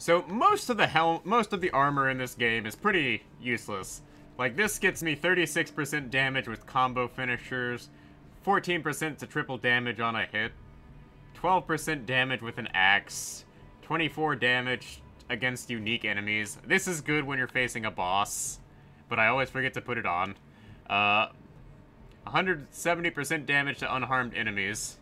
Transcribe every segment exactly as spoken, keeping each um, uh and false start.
So most of the hel- most of the armor in this game is pretty useless. Like, this gets me thirty-six percent damage with combo finishers, fourteen percent to triple damage on a hit, twelve percent damage with an axe, twenty-four damage against unique enemies. This is good when you're facing a boss, but I always forget to put it on. Uh, one hundred seventy percent damage to unharmed enemies,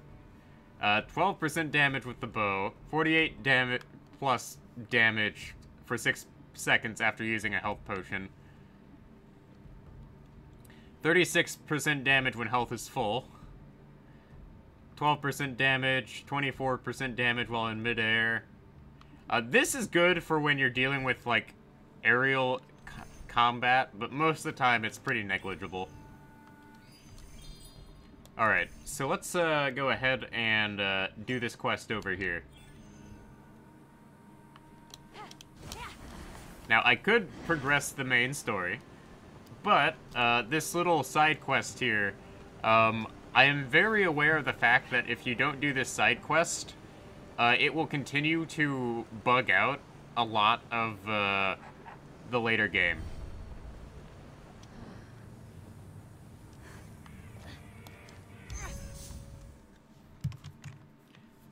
uh, twelve percent damage with the bow, forty-eight damage plus damage for six seconds after using a health potion, thirty-six percent damage when health is full, twelve percent damage, twenty-four percent damage while in midair. Uh, this is good for when you're dealing with, like, aerial c combat, but most of the time it's pretty negligible. Alright, so let's uh, go ahead and uh, do this quest over here. Now, I could progress the main story, but uh, this little side quest here, um, I am very aware of the fact that if you don't do this side quest, uh, it will continue to bug out a lot of uh, the later game.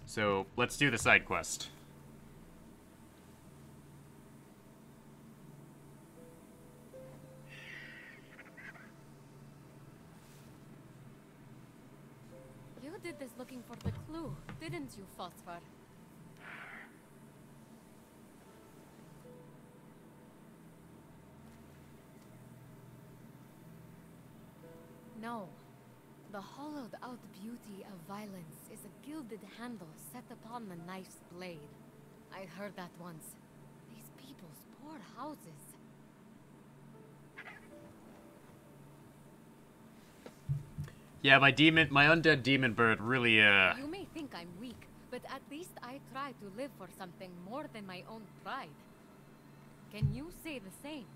So, let's do the side quest. You did this looking for the clue, didn't you, Phosphor? No. The hollowed-out beauty of violence is a gilded handle set upon the knife's blade. I heard that once. These people's poor houses. Yeah, my demon, my undead demon bird really, uh... You may think I'm weak, but at least I try to live for something more than my own pride. Can you say the same?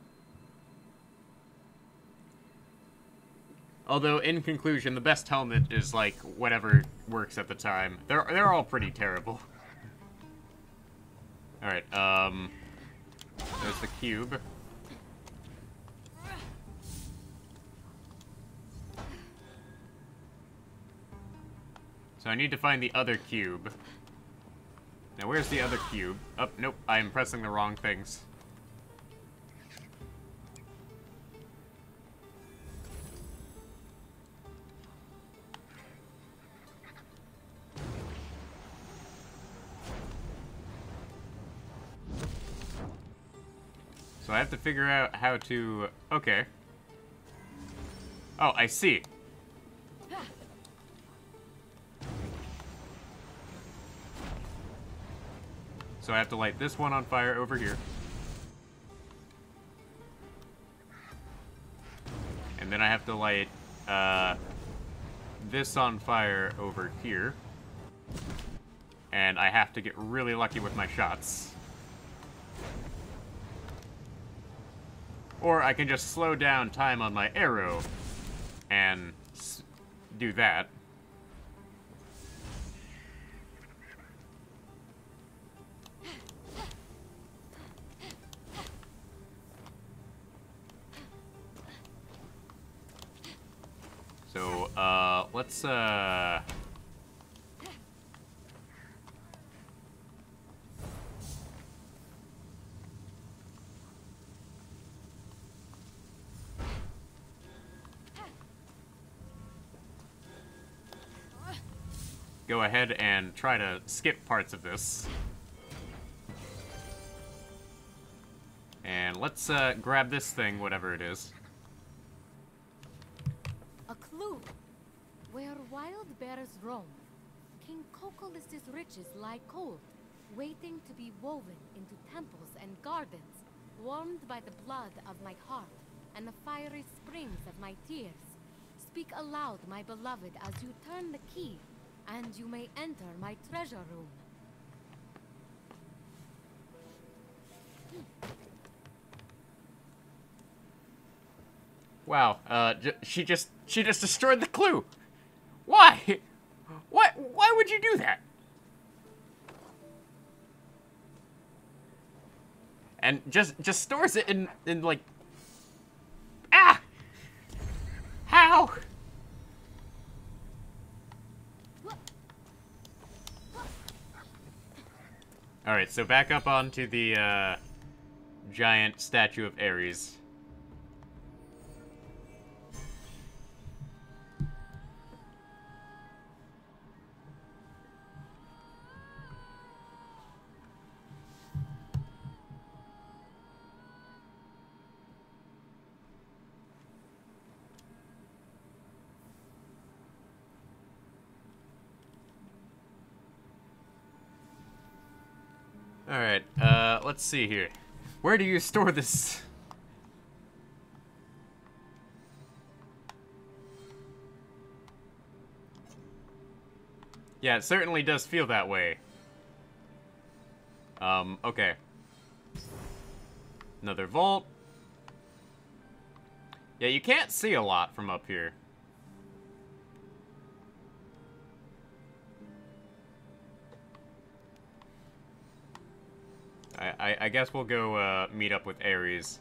Although, in conclusion, the best helmet is, like, whatever works at the time. They're, they're all pretty terrible. Alright, um... there's the cube. So I need to find the other cube. Now, where's the other cube? Oh, nope, I'm pressing the wrong things. So I have to figure out how to... Okay. Oh, I see. So I have to light this one on fire over here. And then I have to light uh, this on fire over here. And I have to get really lucky with my shots. Or I can just slow down time on my arrow and s do that. So, uh, let's, uh... go ahead and try to skip parts of this. And let's uh, grab this thing, whatever it is. A clue. Where wild bears roam, King Chocolis' riches lie cold, waiting to be woven into temples and gardens, warmed by the blood of my heart and the fiery springs of my tears. Speak aloud, my beloved, as you turn the key, and you may enter my treasure room. Wow, uh, j she just, she just destroyed the clue. Why? Why, why would you do that? and just just stores it in in like. Ah! How? All right, so back up onto the uh, giant statue of Ares. Alright, uh, let's see here. Where do you store this? Yeah, it certainly does feel that way. Um, okay. Another vault. Yeah, you can't see a lot from up here. I, I guess we'll go uh, meet up with Ares.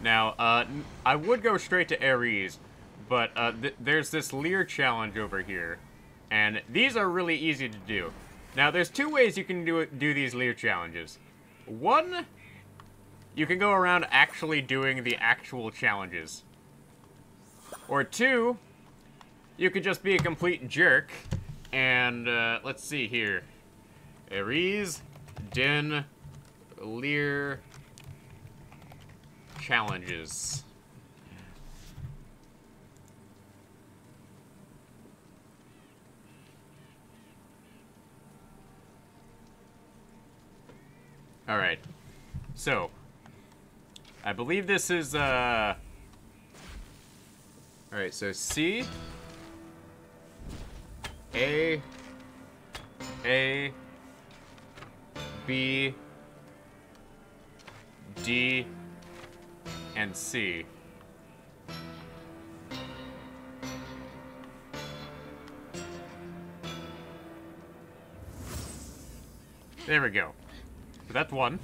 Now, uh, I would go straight to Ares, but uh, th there's this Leer challenge over here. And these are really easy to do. Now, there's two ways you can do it, do these Leer challenges. One, you can go around actually doing the actual challenges. Or two, you could just be a complete jerk. And uh, let's see here. Ares, Den, Leer, challenges. Alright, so, I believe this is, uh, alright, so C, A, A, B, D, and C. There we go. So that's one.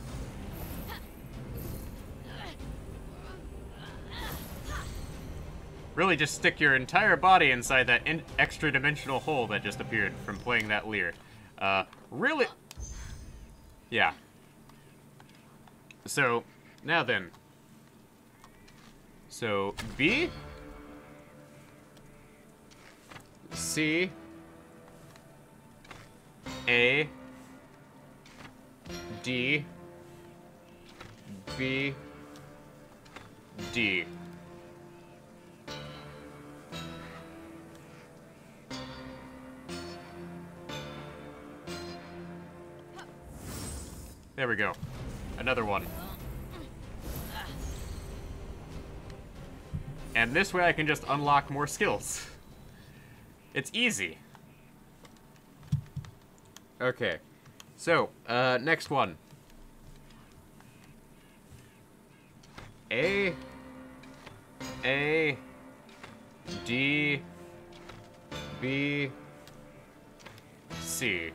Really just stick your entire body inside that in extra dimensional hole that just appeared from playing that Leer. Uh, really? Yeah. So, now then. So, B. C. A. D, B, D. There we go. Another one. And this way I can just unlock more skills. It's easy. Okay. So, uh, next one. A, A, D, B, C.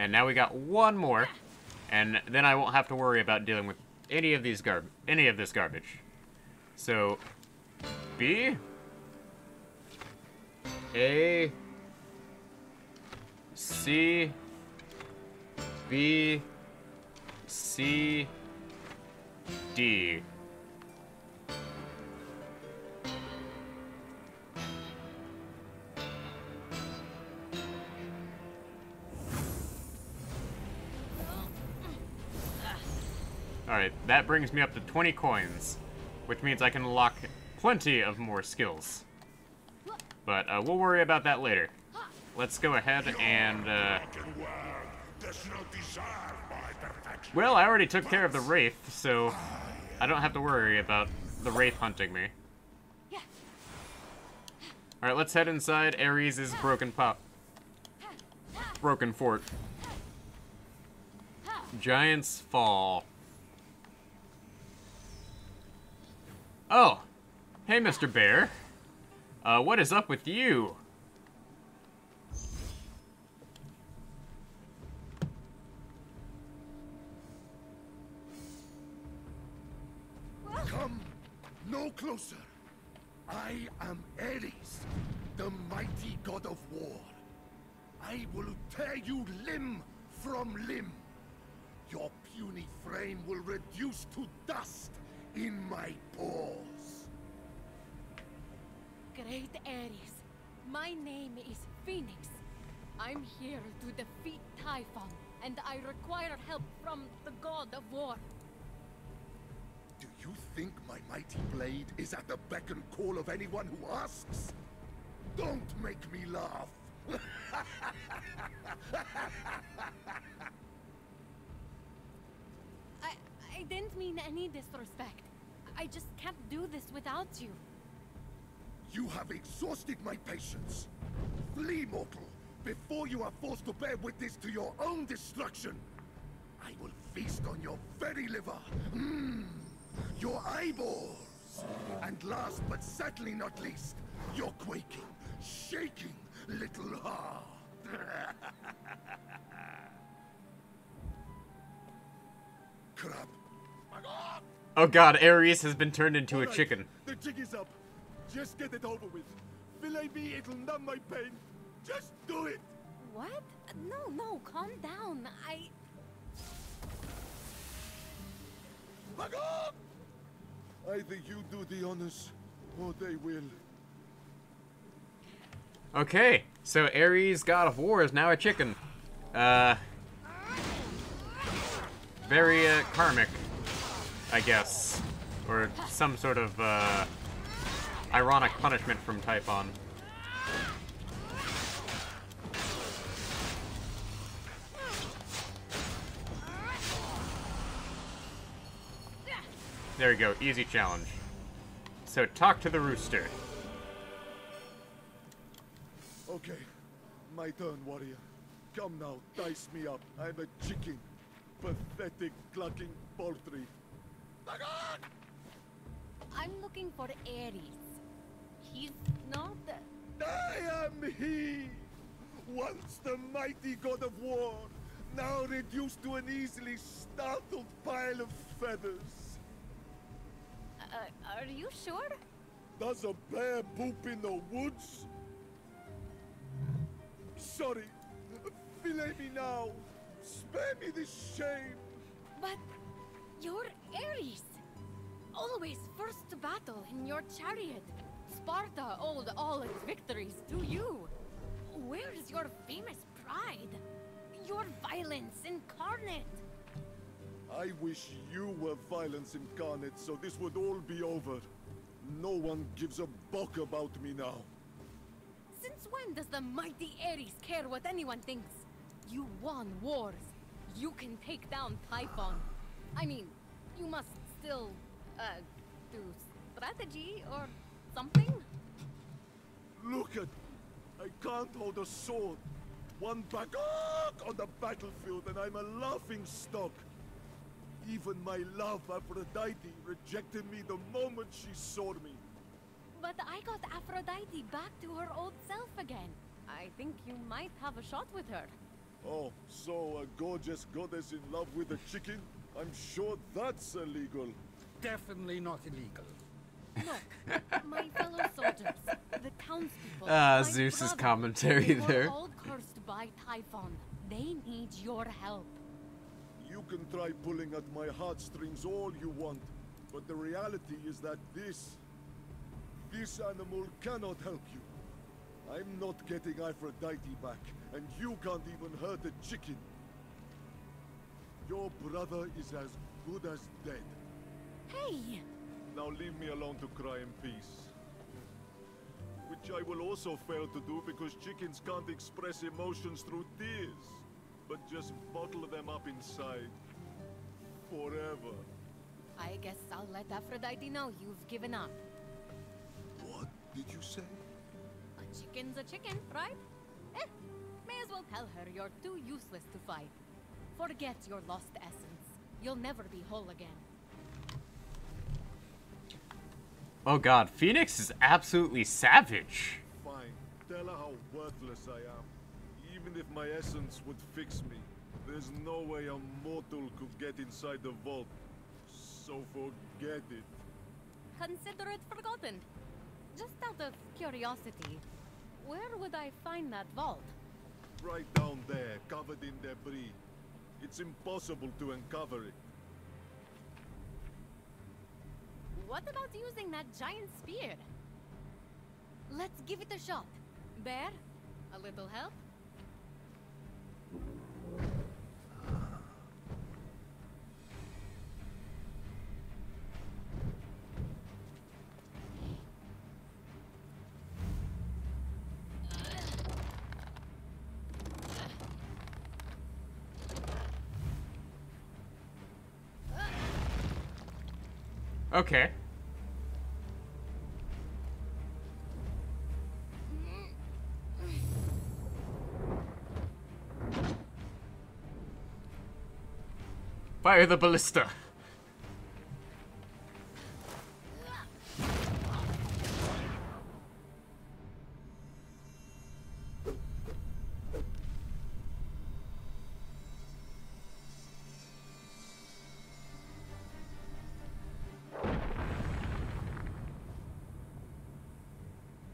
And now we got one more, and then I won't have to worry about dealing with any of these garb, any of this garbage. So, B, A, C, B, C, D. Alright, that brings me up to twenty coins, which means I can unlock plenty of more skills. But uh, we'll worry about that later. let's go ahead and, uh... well, I already took care of the Wraith, so I don't have to worry about the Wraith hunting me. Alright, let's head inside Ares' broken pop. Broken fort. Giants fall. Oh! Hey, Mister Bear. Uh, what is up with you? Come no closer. I am Ares, the mighty god of war. I will tear you limb from limb. Your puny frame will reduce to dust in my paws. Great Ares, my name is Phoenix. I'm here to defeat Typhon, and I require help from the god of war. Do you think my mighty blade is at the beck and call of anyone who asks? Don't make me laugh. I, I didn't mean any disrespect. I just can't do this without you. You have exhausted my patience. Flee, mortal, before you are forced to bear witness to your own destruction. I will feast on your very liver. Mm. Your eyeballs, and last but certainly not least, your quaking, shaking little heart. Crap. Oh god, Ares has been turned into right, a chicken. The jig is up. Just get it over with. Fillet me, it'll numb my pain. Just do it. What? No, no, calm down. I... Either you do the honors, or they will. Okay, so Ares, god of war, is now a chicken. Uh, very uh, karmic, I guess, or some sort of uh, ironic punishment from Typhon. There we go, easy challenge. So talk to the rooster. Okay, my turn, warrior. Come now, dice me up. I'm a chicken. Pathetic, clucking poultry. I'm looking for Ares. He's not... I am he! Once the mighty god of war, now reduced to an easily startled pile of feathers. Uh, are you sure? Does a bear poop in the woods? Sorry, fillet me now. Spare me this shame. But you're Ares. Always first to battle in your chariot. Sparta owed all its victories to you. Where is your famous pride? Your violence incarnate. I wish you were violence incarnate, so this would all be over. No one gives a buck about me now. Since when does the mighty Ares care what anyone thinks? You won wars. You can take down Typhon. I mean, you must still, uh, do strategy or something? Look at... I can't hold a sword. One back on the battlefield and I'm a laughing stock. Even my love, Aphrodite, rejected me the moment she saw me. But I got Aphrodite back to her old self again. I think you might have a shot with her. Oh, so a gorgeous goddess in love with a chicken? I'm sure that's illegal. Definitely not illegal. Look, my fellow soldiers, the townspeople... Ah, Zeus's commentary there. They were all cursed by Typhon. They need your help. You can try pulling at my heartstrings all you want, but the reality is that this... this animal cannot help you. I'm not getting Aphrodite back, and you can't even hurt a chicken. Your brother is as good as dead. Hey! Now leave me alone to cry in peace. We which I will also fail to do because chickens can't express emotions through tears, but just bottle them up inside. Forever. I guess I'll let Aphrodite know you've given up. What did you say? A chicken's a chicken, right? Eh, may as well tell her you're too useless to fight. Forget your lost essence. You'll never be whole again. Oh god, Phoenix is absolutely savage. Fine. Tell her how worthless I am. Even if my essence would fix me, there's no way a mortal could get inside the vault. So forget it. Consider it forgotten. Just out of curiosity, where would I find that vault? Right down there, covered in debris. It's impossible to uncover it. What about using that giant spear? Let's give it a shot. Bear, a little help? Okay. Fire the ballista.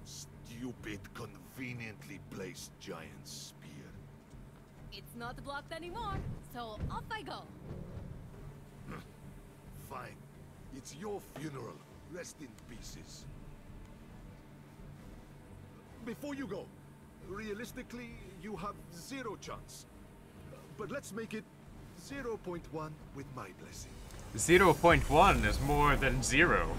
Stupid, conveniently placed giant spear. It's not blocked anymore, so off I go. Fine. It's your funeral. Rest in pieces. Before you go, realistically, you have zero chance. But let's make it zero point one with my blessing. zero point one is more than zero.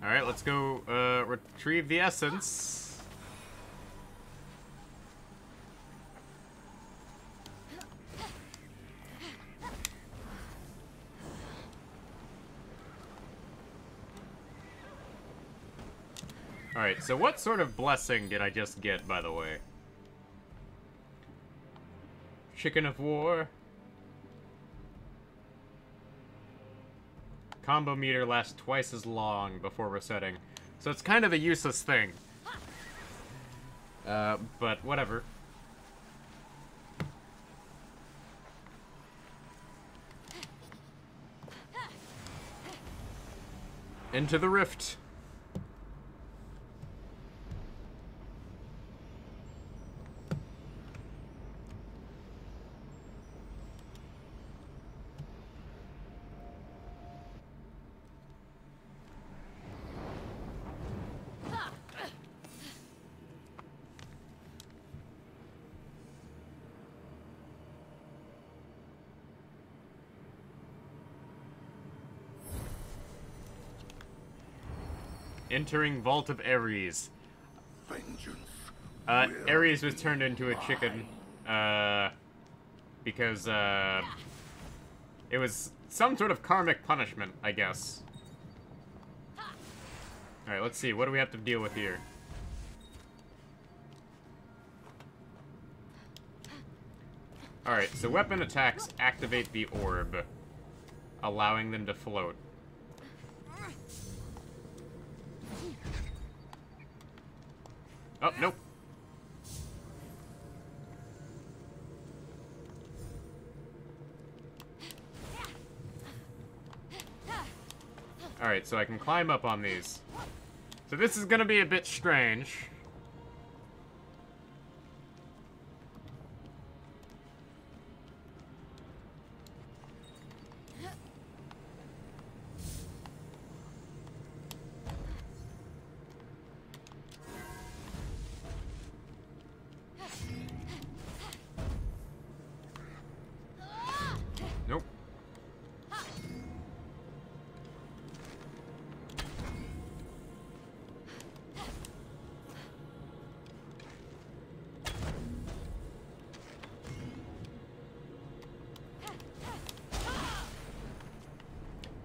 Alright, let's go uh, retrieve the essence. Alright, so what sort of blessing did I just get, by the way? Chicken of War. Combo meter lasts twice as long before resetting. So it's kind of a useless thing. Uh, but whatever. Into the rift. Entering Vault of Ares. Uh, Ares was turned into a chicken, uh, because, uh, it was some sort of karmic punishment, I guess. Alright, let's see, what do we have to deal with here? Alright, so weapon attacks activate the orb, allowing them to float. Oh, nope. Alright, so I can climb up on these. So this is gonna be a bit strange.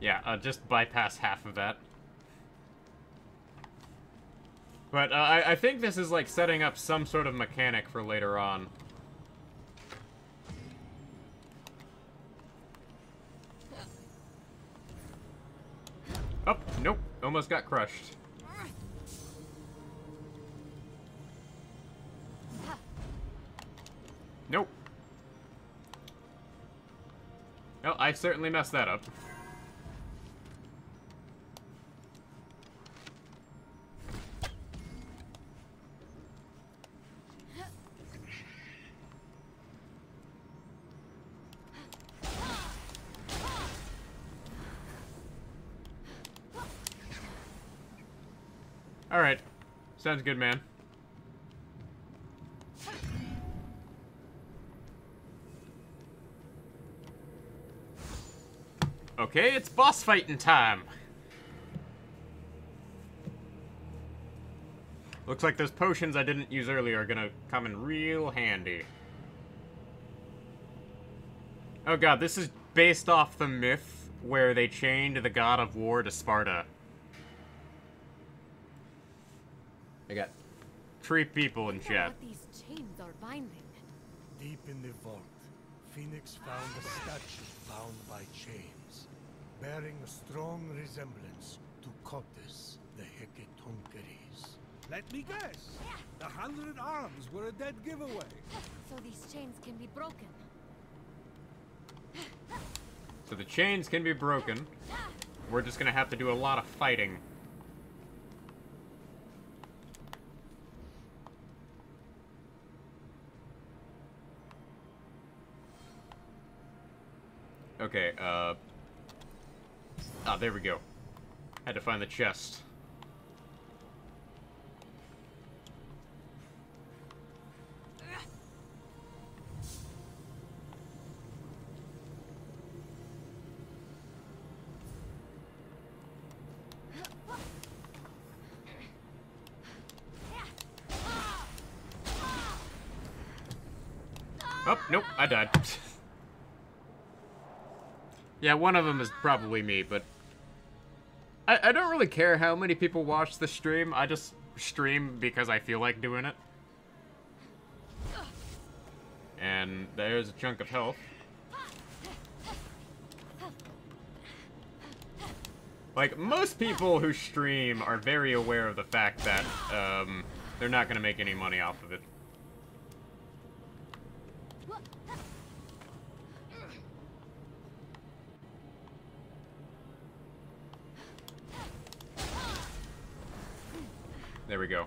Yeah, uh, just bypass half of that. But uh, I, I think this is like setting up some sort of mechanic for later on. Oh, nope. Almost got crushed. Nope. No, I certainly messed that up. Alright. Sounds good, man. Okay, it's boss fighting time. Looks like those potions I didn't use earlier are gonna come in real handy. Oh god, this is based off the myth where they chained the god of war to Sparta. I got three people in chat. These chains are binding. Deep in the vault, Phoenix found a statue bound by chains, bearing a strong resemblance to Cotus, the Hecatonkeres. Let me guess. The hundred arms were a dead giveaway. So these chains can be broken. So the chains can be broken. We're just going to have to do a lot of fighting. Okay, uh... ah, there we go. Had to find the chest. Oh, nope, I died. Yeah, one of them is probably me, but I, I don't really care how many people watch the stream. I just stream because I feel like doing it. And there's a chunk of health. Like, most people who stream are very aware of the fact that um, they're not going to make any money off of it. There we go.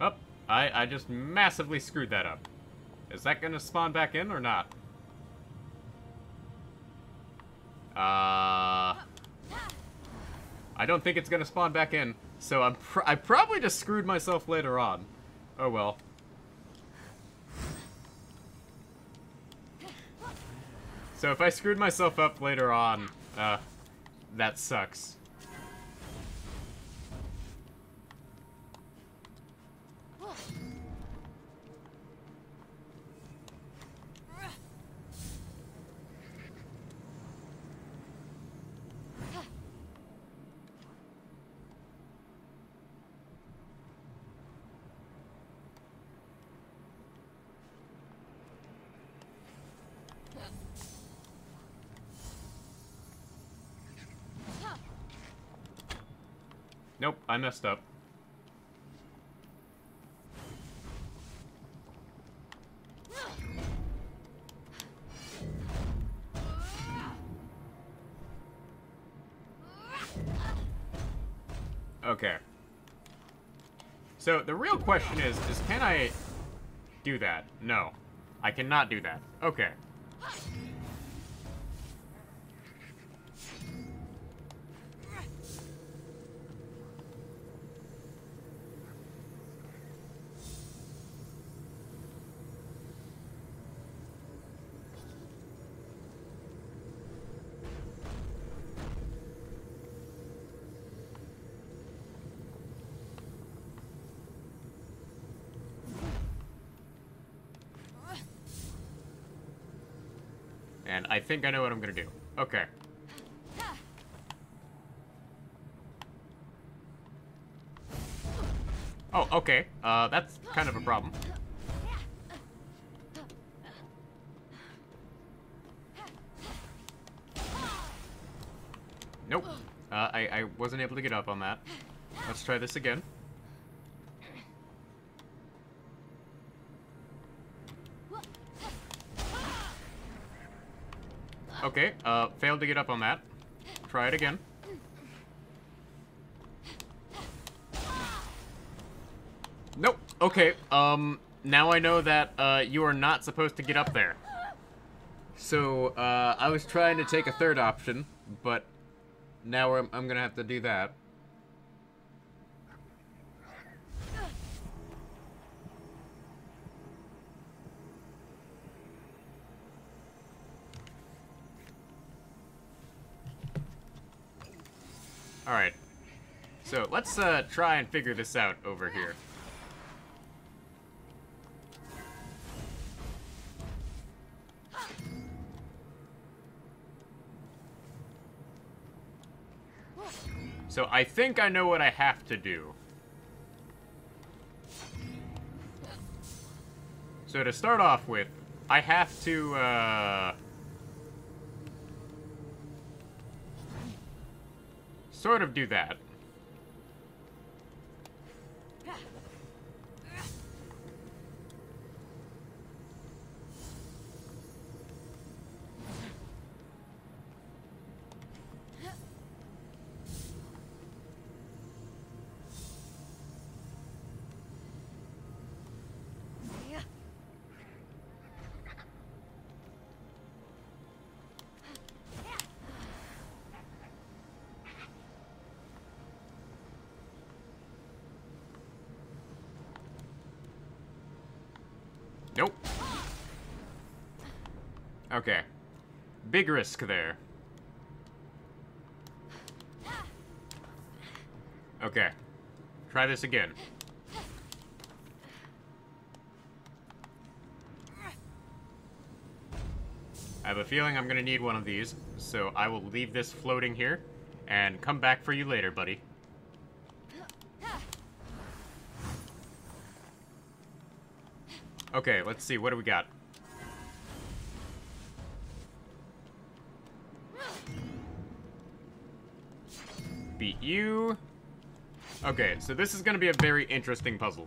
Oh, I, I just massively screwed that up. Is that going to spawn back in or not? Uh, I don't think it's going to spawn back in, so I'm pr I probably just screwed myself later on. Oh well. So if I screwed myself up later on, uh, that sucks. Nope, I messed up. Okay. So the real question is, is can I do that? No, I cannot do that. Okay. And I think I know what I'm gonna do. Okay. Oh, okay. Uh, that's kind of a problem. Nope. Uh, I, I wasn't able to get up on that. Let's try this again. Okay, uh, failed to get up on that. Try it again. Nope. Okay, um, now I know that, uh, you are not supposed to get up there. So, uh, I was trying to take a third option, but now I'm, I'm gonna have to do that. Alright, so let's uh, try and figure this out over here. So I think I know what I have to do. So to start off with, I have to... Uh, sort of do that. Nope. Okay. Big risk there. Okay. Try this again. I have a feeling I'm gonna need one of these, so I will leave this floating here and come back for you later, buddy. Okay, let's see. What do we got? Beat you. Okay, so this is going to be a very interesting puzzle.